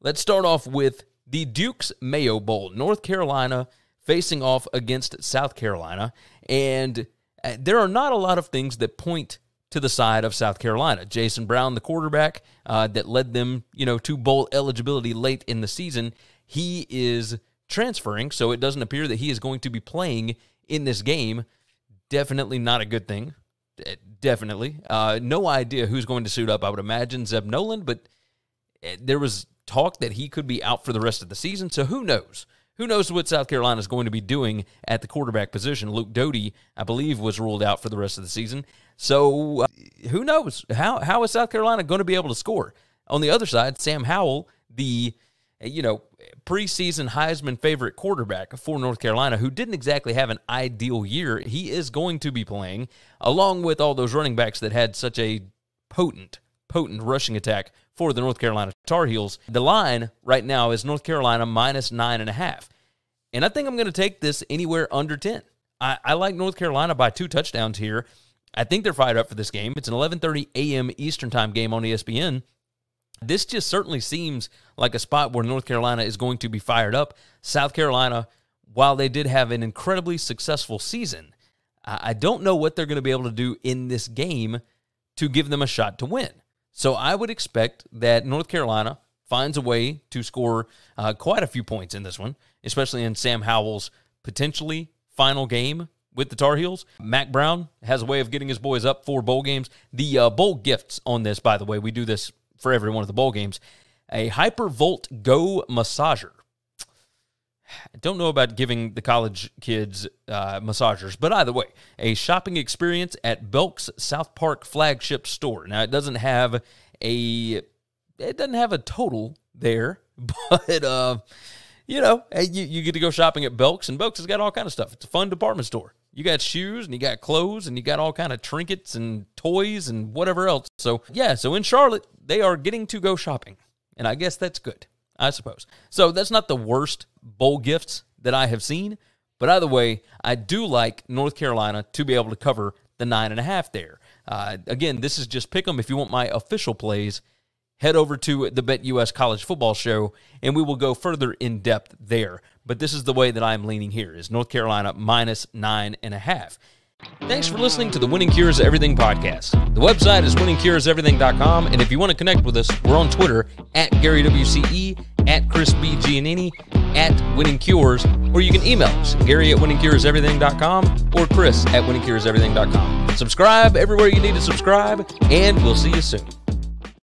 Let's start off with the Duke's Mayo Bowl. North Carolina facing off against South Carolina. And there are not a lot of things that point to the side of South Carolina. Jason Brown, the quarterback that led them, to bowl eligibility late in the season, he is transferring, so it doesn't appear that he is going to be playing in this game. Definitely not a good thing. Definitely. No idea who's going to suit up. I would imagine Zeb Nolan, but there was talk that he could be out for the rest of the season, so who knows? Who knows what South Carolina is going to be doing at the quarterback position? Luke Doty, I believe, was ruled out for the rest of the season. So who knows? How is South Carolina going to be able to score? On the other side, Sam Howell, the preseason Heisman favorite quarterback for North Carolina, who didn't exactly have an ideal year, he is going to be playing, along with all those running backs that had such a potent rushing attack for the North Carolina Tar Heels. The line right now is North Carolina minus 9.5. And I think I'm going to take this anywhere under 10. I like North Carolina by 2 touchdowns here. I think they're fired up for this game. It's an 11:30 a.m. Eastern time game on ESPN. This just certainly seems like a spot where North Carolina is going to be fired up. South Carolina, while they did have an incredibly successful season, I don't know what they're going to be able to do in this game to give them a shot to win. So I would expect that North Carolina finds a way to score quite a few points in this one, especially in Sam Howell's potentially final game with the Tar Heels. Mac Brown has a way of getting his boys up for bowl games. The bowl gifts on this, by the way, we do this for every one of the bowl games. A Hypervolt Go massager. I don't know about giving the college kids massagers, but either way, a shopping experience at Belk's South Park flagship store. Now, it doesn't have a total there, but you get to go shopping at Belk's, and Belk's has got all kind of stuff. It's a fun department store. You got shoes, and you got clothes, and you got all kind of trinkets and toys and whatever else. So yeah, so in Charlotte, they are getting to go shopping, and I guess that's good, I suppose. So that's not the worst bowl gifts that I have seen, but either way, I do like North Carolina to be able to cover the 9.5 there. Again, this is just pick 'em. If you want my official plays, head over to the BetUS College Football Show, and we will go further in depth there. But this is the way that I'm leaning here, is North Carolina minus 9.5. Thanks for listening to the Winning Cures Everything podcast. The website is winningcureseverything.com, and if you want to connect with us, we're on Twitter at GaryWCE, at ChrisBGiannini, at Winning Cures, or you can email us, Gary@winningcureseverything.com or Chris@winningcureseverything.com. Subscribe everywhere you need to subscribe, and we'll see you soon.